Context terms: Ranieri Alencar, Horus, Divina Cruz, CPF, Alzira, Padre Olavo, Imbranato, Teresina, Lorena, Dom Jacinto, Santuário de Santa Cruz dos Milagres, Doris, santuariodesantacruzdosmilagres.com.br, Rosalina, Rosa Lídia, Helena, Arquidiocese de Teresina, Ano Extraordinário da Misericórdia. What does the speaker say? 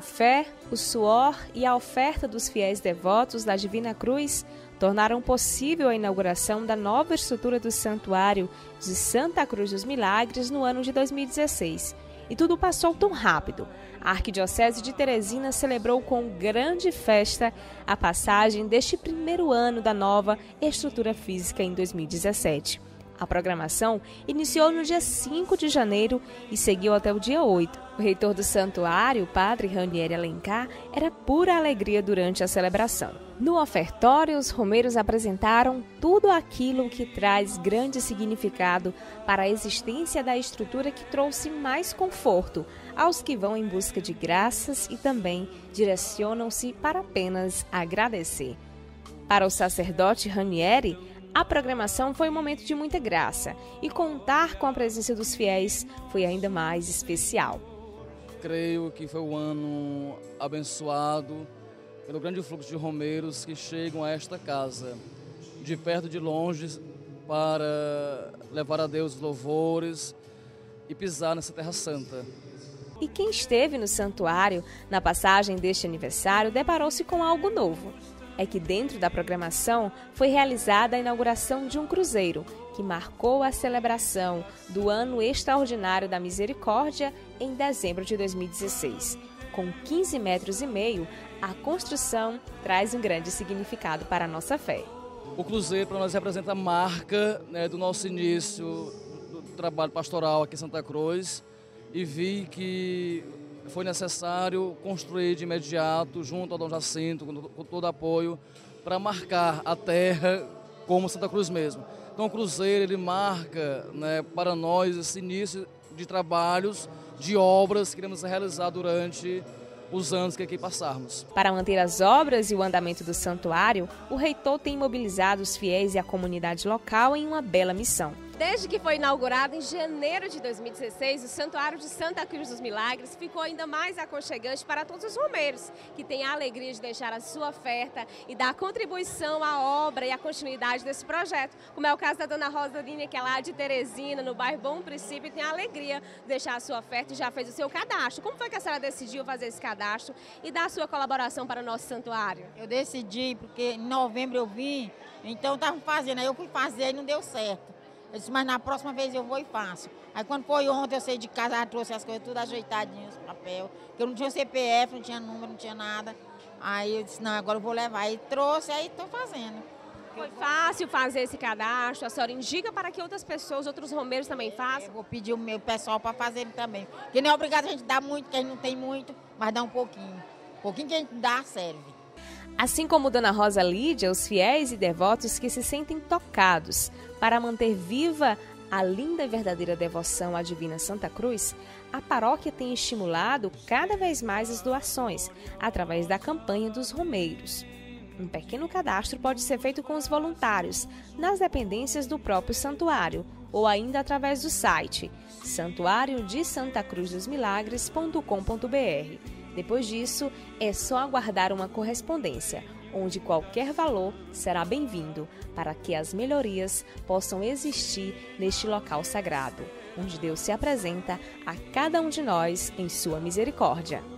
A fé, o suor e a oferta dos fiéis devotos da Divina Cruz tornaram possível a inauguração da nova estrutura do Santuário de Santa Cruz dos Milagres no ano de 2016. E tudo passou tão rápido. A Arquidiocese de Teresina celebrou com grande festa a passagem deste primeiro ano da nova estrutura física em 2017. A programação iniciou no dia 5 de janeiro e seguiu até o dia 8. O reitor do santuário, o padre Ranieri Alencar, era pura alegria durante a celebração. No ofertório, os romeiros apresentaram tudo aquilo que traz grande significado para a existência da estrutura que trouxe mais conforto aos que vão em busca de graças e também direcionam-se para apenas agradecer. Para o sacerdote Ranieri, a programação foi um momento de muita graça e contar com a presença dos fiéis foi ainda mais especial. Creio que foi um ano abençoado pelo grande fluxo de romeiros que chegam a esta casa, de perto e de longe, para levar a Deus os louvores e pisar nessa terra santa. E quem esteve no santuário na passagem deste aniversário deparou-se com algo novo. É que dentro da programação foi realizada a inauguração de um cruzeiro que marcou a celebração do Ano Extraordinário da Misericórdia em dezembro de 2016. Com 15,5 metros, a construção traz um grande significado para a nossa fé. O cruzeiro para nós representa a marca, né, do nosso início do trabalho pastoral aqui em Santa Cruz, e vi que foi necessário construir de imediato, junto ao Dom Jacinto, com todo apoio, para marcar a terra como Santa Cruz mesmo. Então o cruzeiro, ele marca, né, para nós esse início de trabalhos, de obras que iremos realizar durante os anos que aqui passarmos. Para manter as obras e o andamento do santuário, o reitor tem mobilizado os fiéis e a comunidade local em uma bela missão. Desde que foi inaugurado em janeiro de 2016, o Santuário de Santa Cruz dos Milagres ficou ainda mais aconchegante para todos os romeiros, que têm a alegria de deixar a sua oferta e dar contribuição à obra e à continuidade desse projeto, como é o caso da dona Rosalina, que é lá de Teresina, no bairro Bom Princípio, e tem a alegria de deixar a sua oferta e já fez o seu cadastro. Como foi que a senhora decidiu fazer esse cadastro e dar a sua colaboração para o nosso santuário? Eu decidi, porque em novembro eu vim, então estavam fazendo, aí eu fui fazer e não deu certo. Eu disse, mas na próxima vez eu vou e faço. Aí quando foi ontem, eu saí de casa, ela trouxe as coisas tudo ajeitadinhas, papel. Porque eu não tinha CPF, não tinha número, não tinha nada. Aí eu disse, não, agora eu vou levar. Aí trouxe, aí estou fazendo. Foi fácil fazer esse cadastro? A senhora indica para que outras pessoas, outros romeiros também façam? Eu vou pedir o meu pessoal para fazerem também. Porque não é obrigado a gente dar muito, que a gente não tem muito, mas dá um pouquinho. Um pouquinho que a gente dá, serve. Assim como dona Rosa Lídia, os fiéis e devotos que se sentem tocados para manter viva a linda e verdadeira devoção à Divina Santa Cruz, a paróquia tem estimulado cada vez mais as doações através da campanha dos romeiros. Um pequeno cadastro pode ser feito com os voluntários nas dependências do próprio santuário ou ainda através do site santuariodesantacruzdosmilagres.com.br. Depois disso, é só aguardar uma correspondência, onde qualquer valor será bem-vindo para que as melhorias possam existir neste local sagrado, onde Deus se apresenta a cada um de nós em sua misericórdia.